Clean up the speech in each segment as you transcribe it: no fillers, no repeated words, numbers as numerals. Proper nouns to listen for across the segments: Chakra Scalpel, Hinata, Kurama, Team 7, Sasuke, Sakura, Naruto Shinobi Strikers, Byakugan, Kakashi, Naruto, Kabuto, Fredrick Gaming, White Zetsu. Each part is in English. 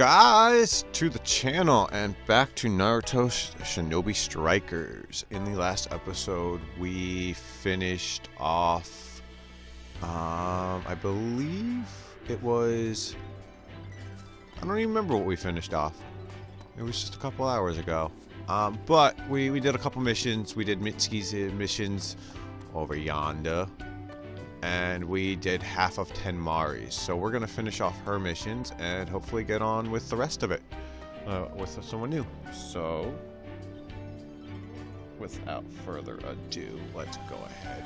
guys, to the channel and back to Naruto Shinobi Strikers. In the last episode, we finished off, I believe it was, I don't even remember what we finished off. It was just a couple hours ago. But we did a couple missions. We did Mitsuki's missions over yonder. And we did half of Tenmari's, so we're gonna finish off her missions and hopefully get on with the rest of it with someone new. So, without further ado, let's go ahead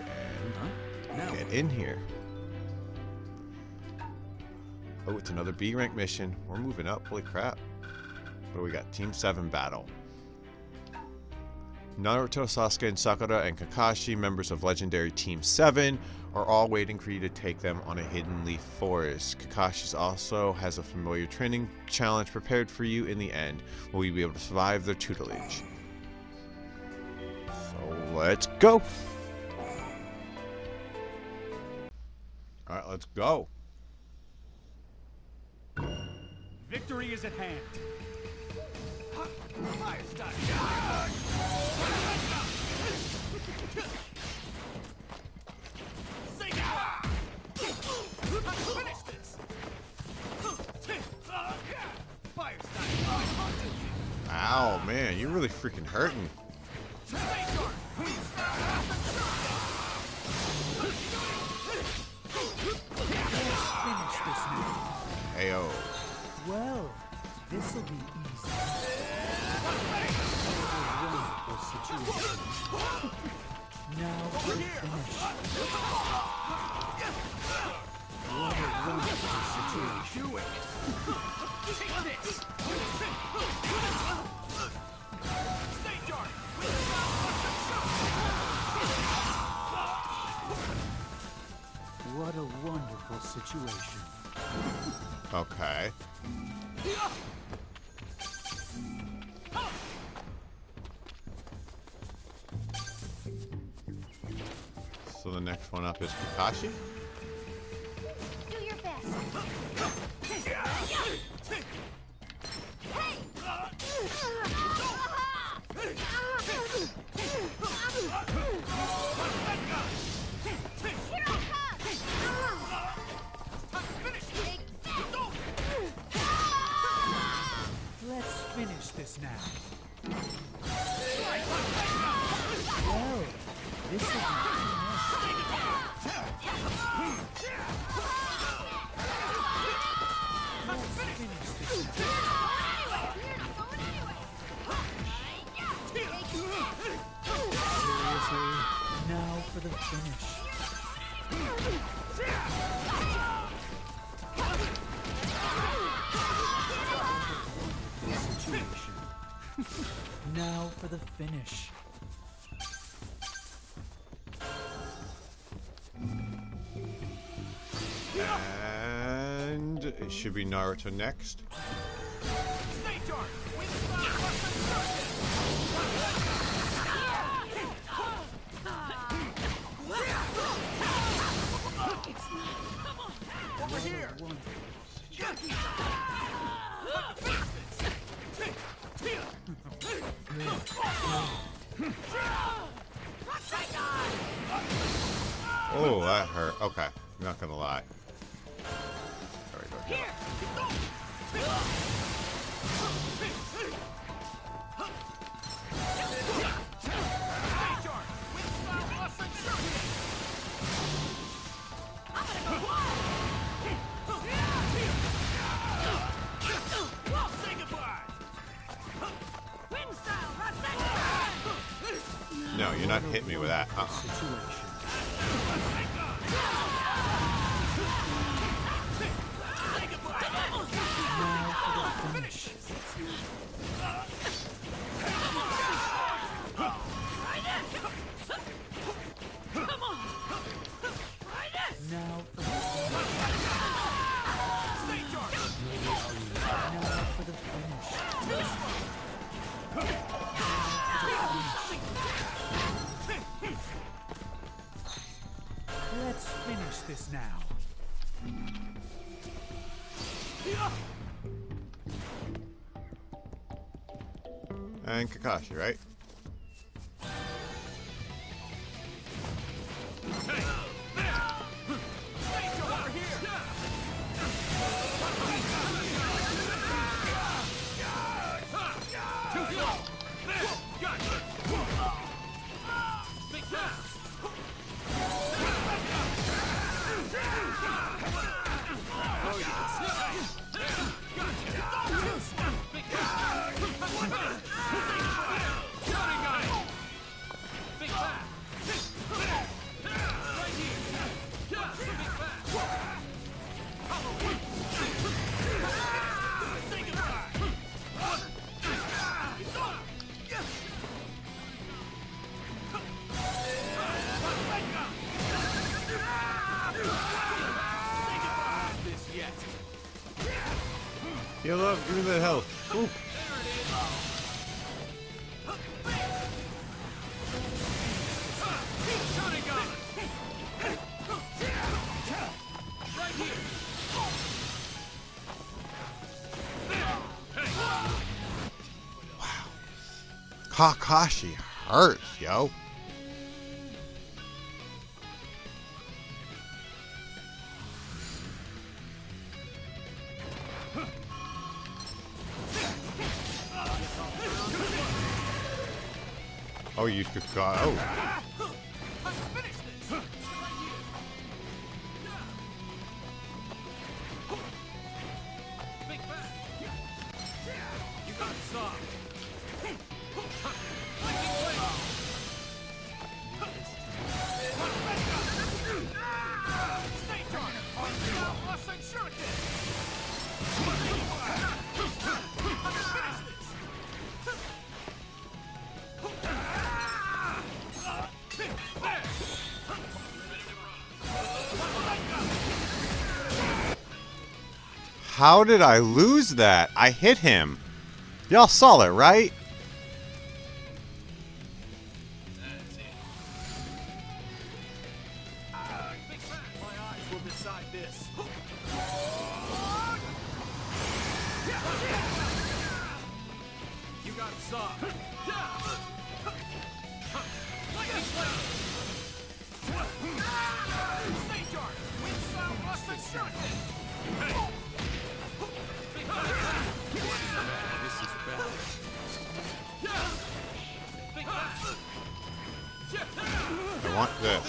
and get in here. Oh, it's another B rank mission. We're moving up. Holy crap! What do we got? Team 7 battle. Naruto, Sasuke, and Sakura, and Kakashi, members of legendary Team 7, are all waiting for you to take them on a hidden leaf forest. Kakashi also has a familiar training challenge prepared for you in the end. Will you be able to survive their tutelage? So let's go! Alright, let's go! Victory is at hand! Ow, man, you're really freaking hurting. Ayo. Well, this'll be easy. Now we'll finish. What a wonderful situation. Okay. So the next one up is Kakashi. Finish. And it should be Naruto next. Over here. Oh, that hurt. Okay, I'm not gonna lie. There we go. Here. No, you're not hitting me with that. This now. and Kakashi, right? Heal up, give me the health. Ooh. Wow. Kakashi hurts, yo. Oh, you could go. Oh. How did I lose that? I hit him. Y'all saw it, right? That's it. My eyes will decide this. You got soft. Stay dark. Wind sound must extract it. I want this.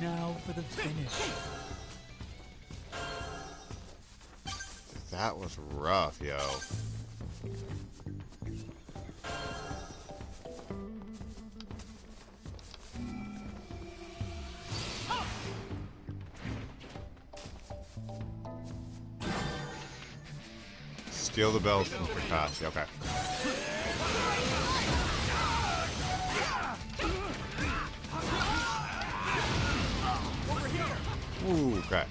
Now for the finish. That was rough, yo. Steal the bells from Kakashi, okay. Ooh, okay.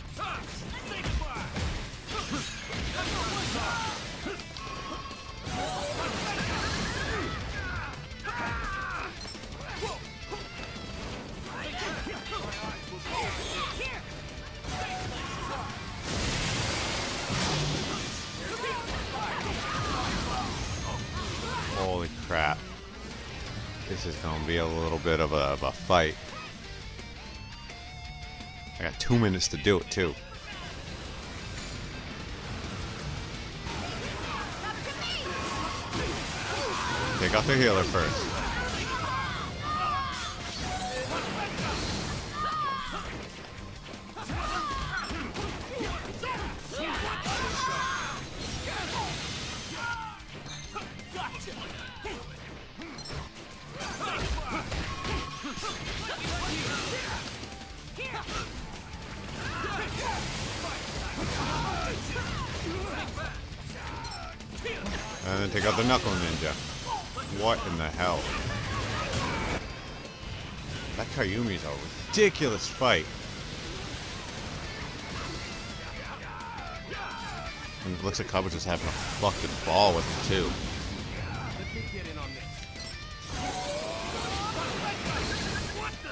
Holy crap. This is gonna be a little bit of a fight. I got 2 minutes to do it too. Take out the healer first. And then take out the Knuckle Ninja. What in the hell? That Kayumi's a ridiculous fight. And it looks like Kabuto's having a fucking ball with him, too. Let me get in on this. What the?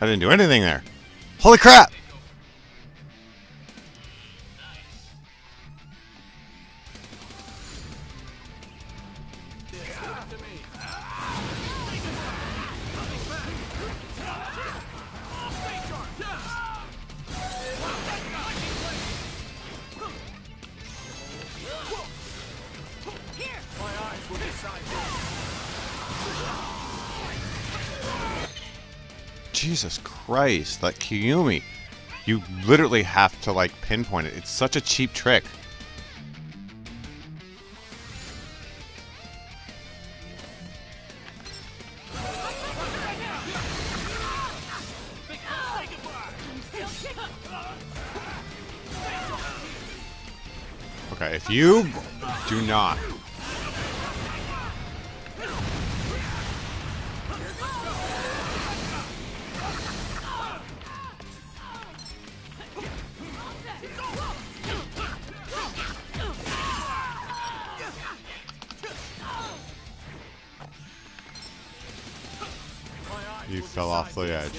I didn't do anything there. Holy crap! Jesus Christ, that Kiyomi, you literally have to like pinpoint it. It's such a cheap trick. Okay, if you do not. You fell off the edge.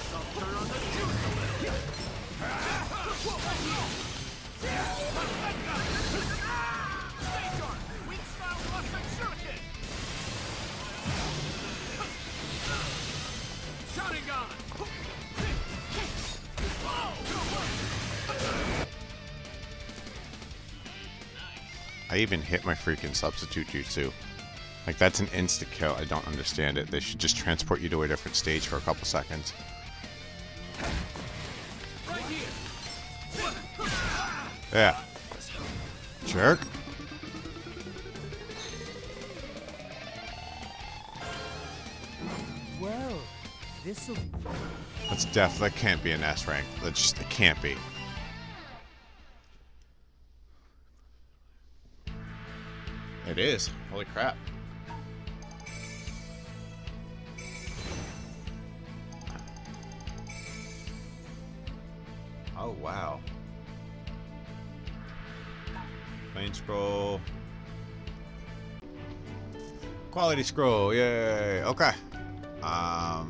I even hit my freaking substitute jutsu. Like, that's an insta-kill. I don't understand it. They should just transport you to a different stage for a couple seconds. Right here. Yeah. Jerk. Well, this'll... That's def. That can't be an S rank. That just... It can't be. It is. Holy crap. Oh, wow. Main scroll. Quality scroll, yay! Okay. Alright,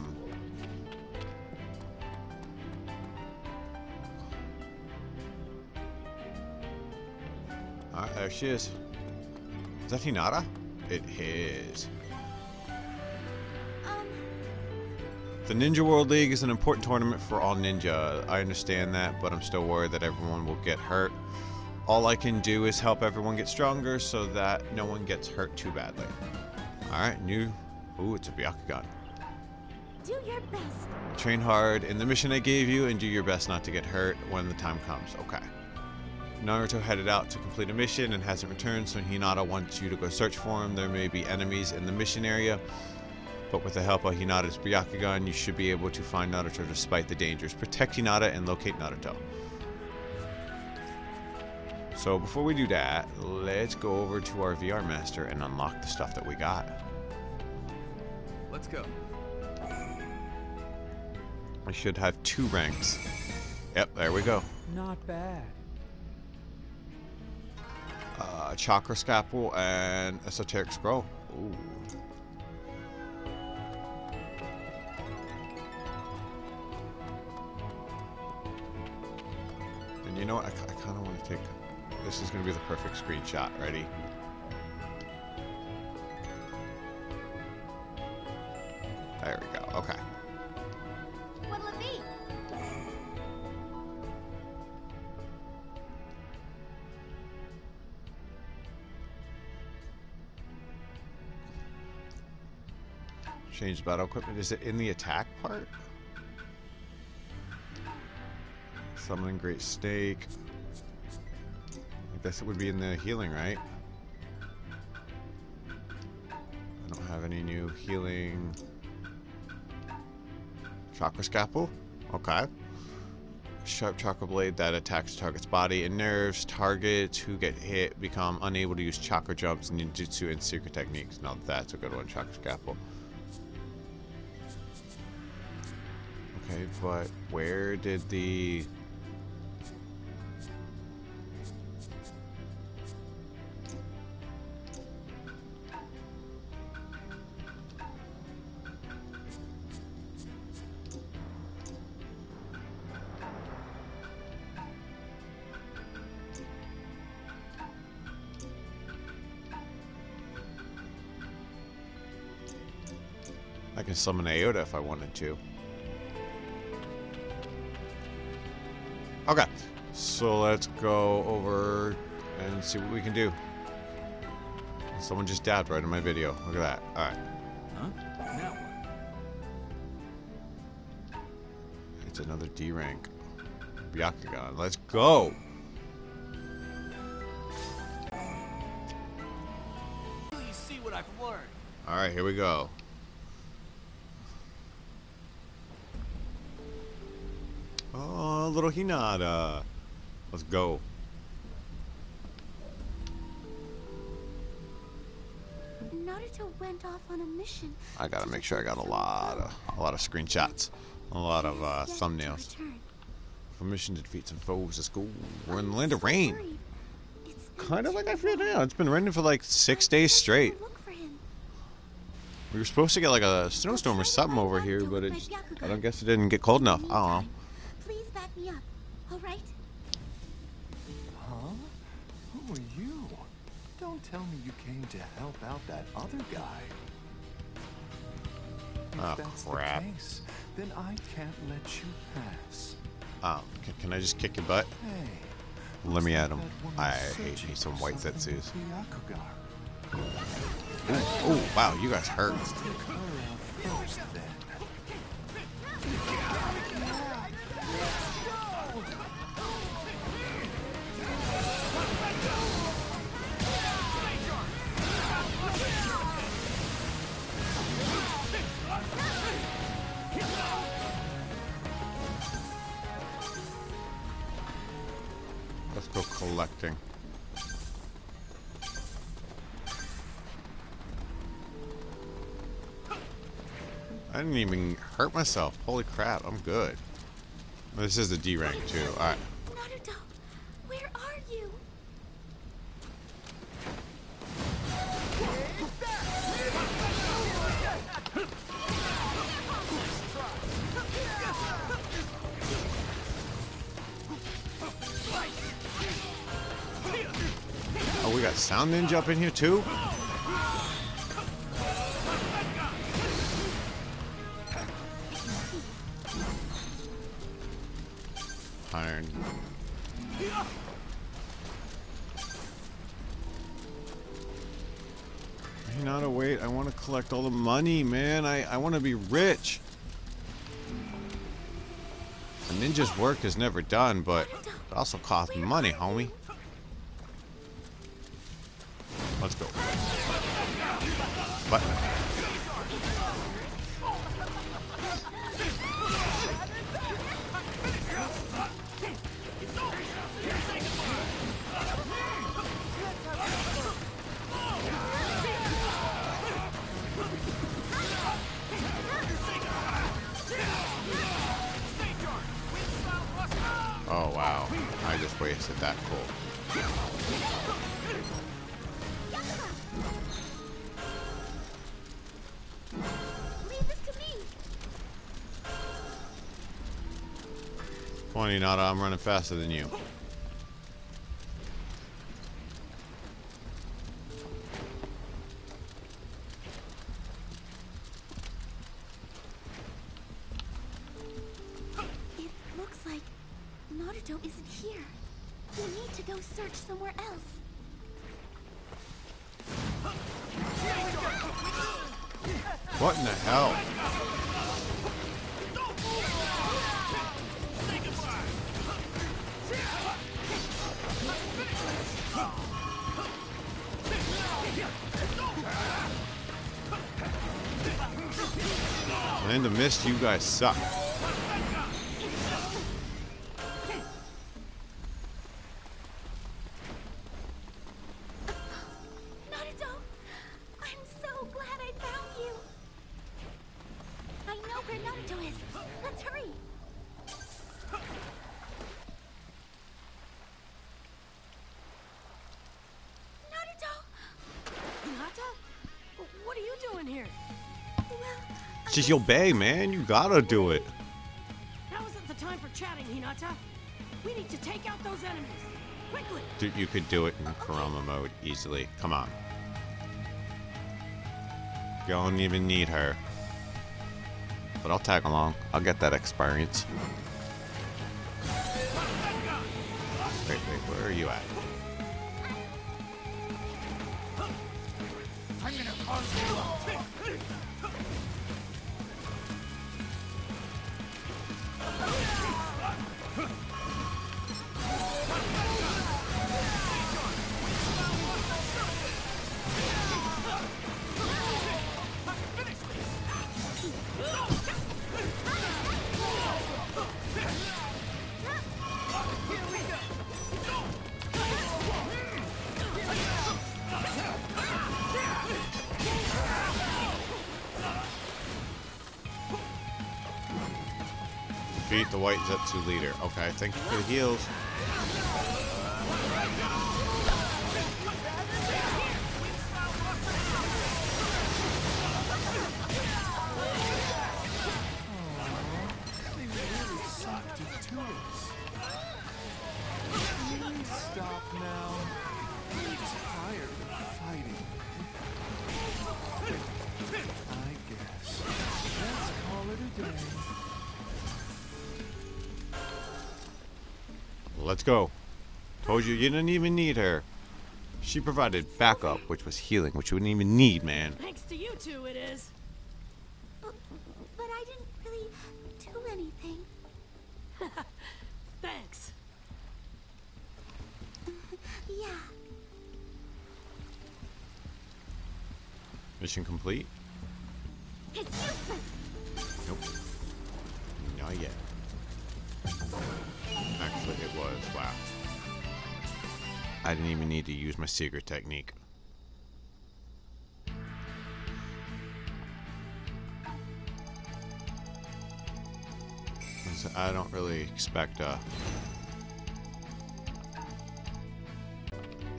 there she is. Is that Hinata? It is. The Ninja World League is an important tournament for all ninja. I understand that, but I'm still worried that everyone will get hurt. All I can do is help everyone get stronger so that no one gets hurt too badly. Alright, new... Ooh, it's a Byakugan. Do your best. Train hard in the mission I gave you and do your best not to get hurt when the time comes. Okay. Naruto headed out to complete a mission and hasn't returned, so Hinata wants you to go search for him. There may be enemies in the mission area. But with the help of Hinata's Byakugan, you should be able to find Naruto despite the dangers. Protect Hinata and locate Naruto. So before we do that, let's go over to our VR master and unlock the stuff that we got. Let's go. I should have 2 ranks. Yep, there we go. Not bad. Chakra Scalpel and Esoteric Scroll. Ooh. You know what? I kind of want to take... This is going to be the perfect screenshot. Ready? There we go. Okay. What'll it be? Change battle equipment. Is it in the attack part? Summoning Great Snake. I guess it would be in the healing, right? I don't have any new healing. Chakra Scalpel? Okay. Sharp chakra blade that attacks target's body and nerves. Targets who get hit become unable to use chakra jumps, ninjutsu, and secret techniques. Now that's a good one, Chakra Scalpel. Okay, but where did the... I can summon Aota if I wanted to. Okay, so let's go over and see what we can do. Someone just dabbed right in my video. Look at that. All right. Huh? Now what? It's another D rank. Byakugan. Let's go. Please see what I've learned. All right, here we go. Oh, little Hinata. Let's go. Naruto went off on a mission. I gotta make sure I got a lot of screenshots, a lot of thumbnails. For mission to defeat some foes at school. We're in the land of rain. Kind of like I feel now. It's been raining for like 6 days straight. We were supposed to get like a snowstorm or something over here, but it's, I don't guess it didn't get cold enough. I don't know. Back me up, all right? Huh? Who are you? Don't tell me you came to help out that other guy. If that's crap. The case, then I can't let you pass. Can I just kick your butt? Hey, let me at him. I hate me some White Zetsus. Oh, wow, you guys hurt. Let's go collecting. I didn't even hurt myself. Holy crap, I'm good. This is the D rank too. Alright. Naruto, where are you? Oh, we got Sound Ninja up in here too? Iron. Hinata, wait, I want to collect all the money, man. I want to be rich. A ninja's work is never done, but it also costs money, homie. Let's go. But oh wow, I just wasted that cool. Leave this to me. Come on, Hinata, I'm running faster than you. Naruto isn't here. We need to go search somewhere else. What in the hell? When in the mist, you guys suck. Just your bay, man. You gotta do it. Now isn't the time for chatting, Hinata. We need to take out those enemies quickly. Dude, you could do it in Kurama mode easily. Come on. You don't even need her. But I'll tag along. I'll get that experience. Wait, where are you at? I'm gonna cause you. Beat the White Zetsu leader. Okay, thank you for the heals. Let's go. Told you, you didn't even need her. She provided backup, which was healing, which you wouldn't even need, man. Thanks to you two, it is. But I didn't really do anything. Thanks. Yeah. Mission complete? It's useless. Nope. Not yet. Actually, it was. Wow. I didn't even need to use my secret technique. I don't really expect a...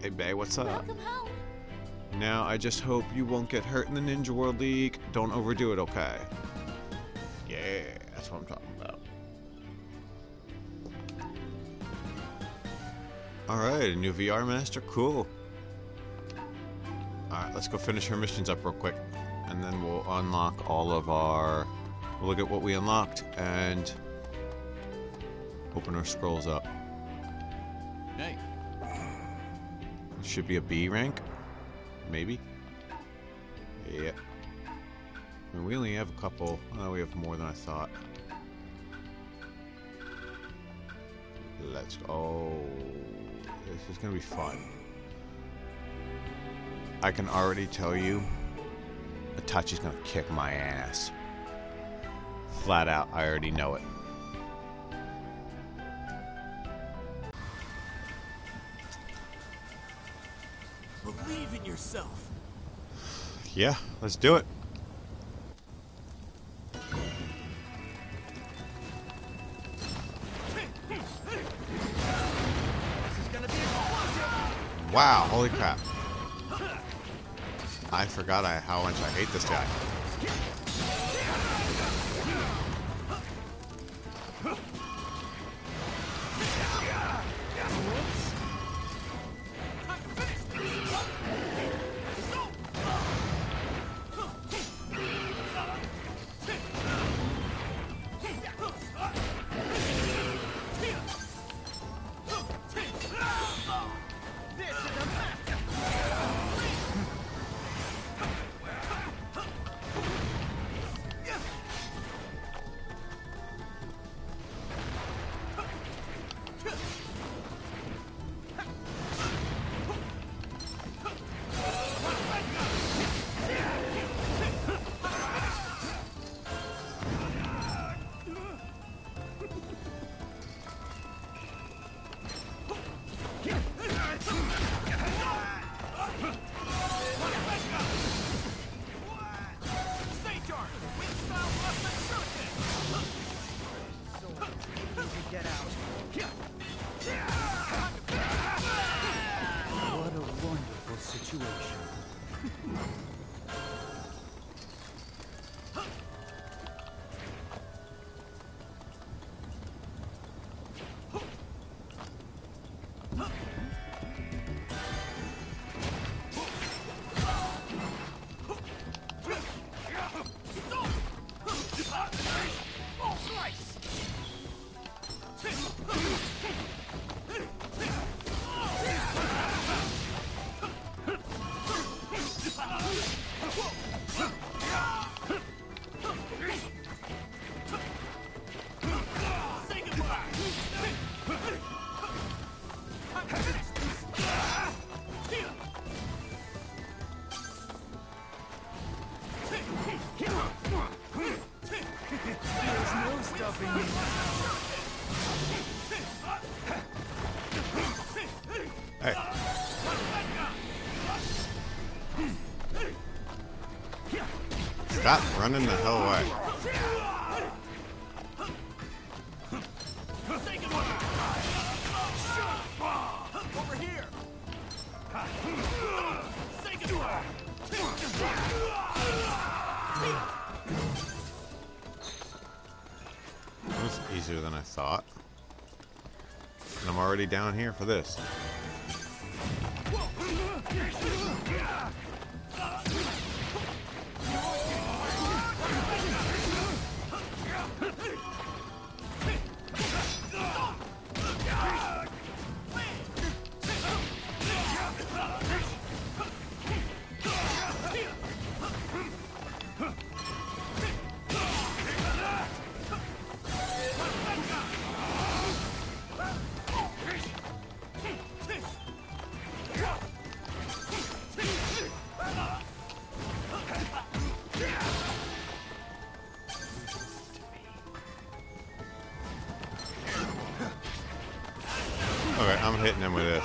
Hey, bae, what's up? Welcome home. Now, I just hope you won't get hurt in the Ninja World League. Don't overdo it, okay? Yeah, that's what I'm talking about. Alright, a new VR master? Cool. Alright, let's go finish her missions up real quick. And then we'll unlock all of our... We'll look at what we unlocked and... open our scrolls up. Hey. It should be a B rank? Maybe? Yeah. I mean, we only have a couple. Oh, we have more than I thought. Let's... Oh... This is gonna be fun. I can already tell you, Itachi's gonna kick my ass. Flat out, I already know it. Believe in yourself. Yeah, let's do it. Wow, holy crap. I forgot how much I hate this guy. situation. Stop running the hell away. That was easier than I thought. And I'm already down here for this. I'm hitting him with this.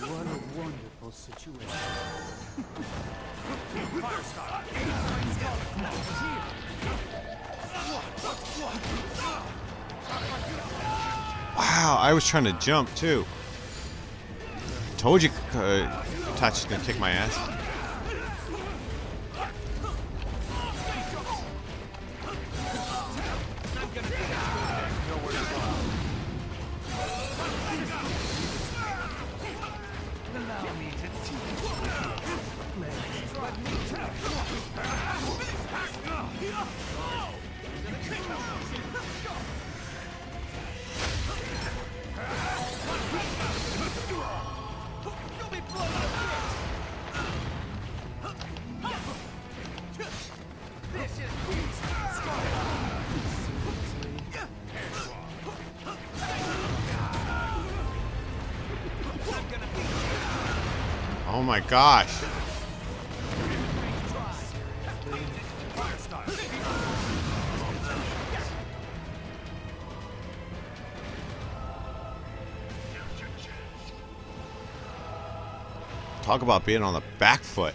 What a wonderful situation. Wow, I was trying to jump too. Told you Itachi's gonna kick my ass. Oh my gosh. Talk about being on the back foot.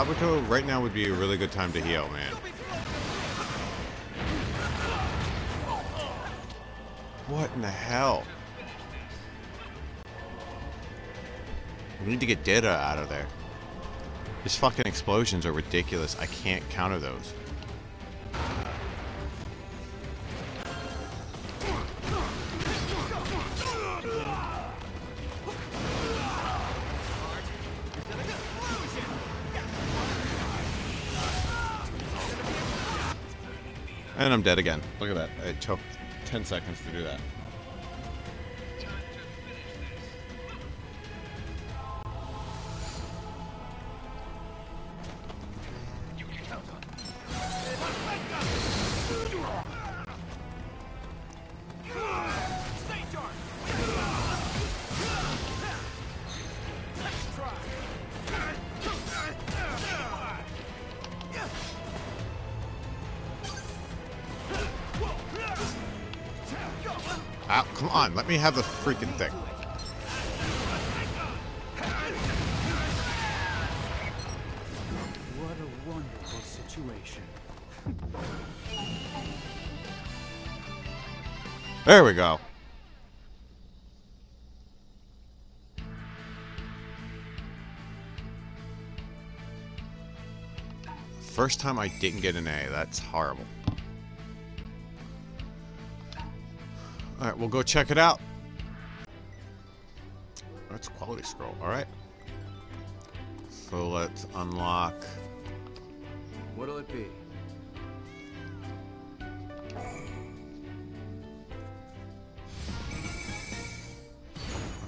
Kabuto right now would be a really good time to heal, man. What in the hell? We need to get Data out of there. These fucking explosions are ridiculous. I can't counter those. And I'm dead again. Look at that. It took 10 seconds to do that. Come on, let me have the freaking thing. What a wonderful situation. There we go. First time I didn't get an A, that's horrible. Alright, we'll go check it out. That's a quality scroll, alright. So let's unlock. What'll it be? Right,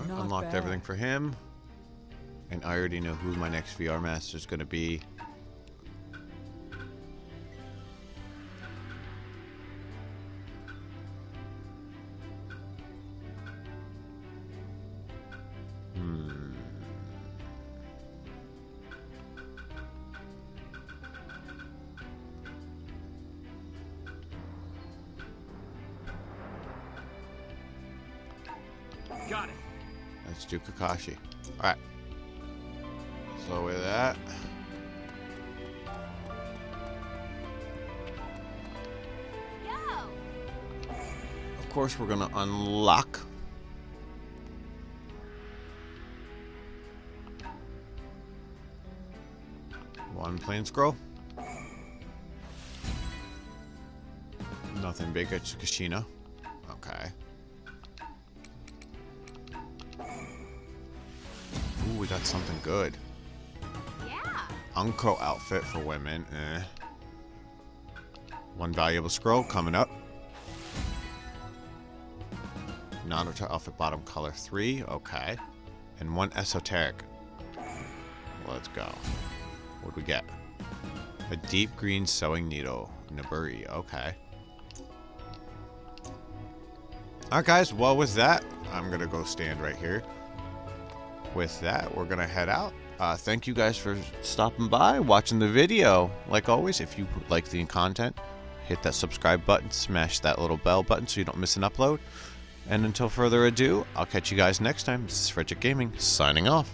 unlocked bad. Everything for him. And I already know who my next VR master is going to be. Got it. Let's do Kakashi. All right. So with that, of course we're gonna unlock. One plain scroll. Nothing big at Kashina. Okay. Ooh, we got something good. Yeah. Unko outfit for women. Eh. One valuable scroll coming up. Naruto outfit bottom color 3. Okay. And one esoteric. Let's go. What'd we get? A deep green sewing needle. Naburi. Okay. Alright guys, well with that, I'm gonna go stand right here. With that, we're gonna head out. Thank you guys for stopping by, watching the video. Like always, if you like the content, hit that subscribe button, smash that little bell button so you don't miss an upload. And until further ado, I'll catch you guys next time. This is Fredrick Gaming, signing off.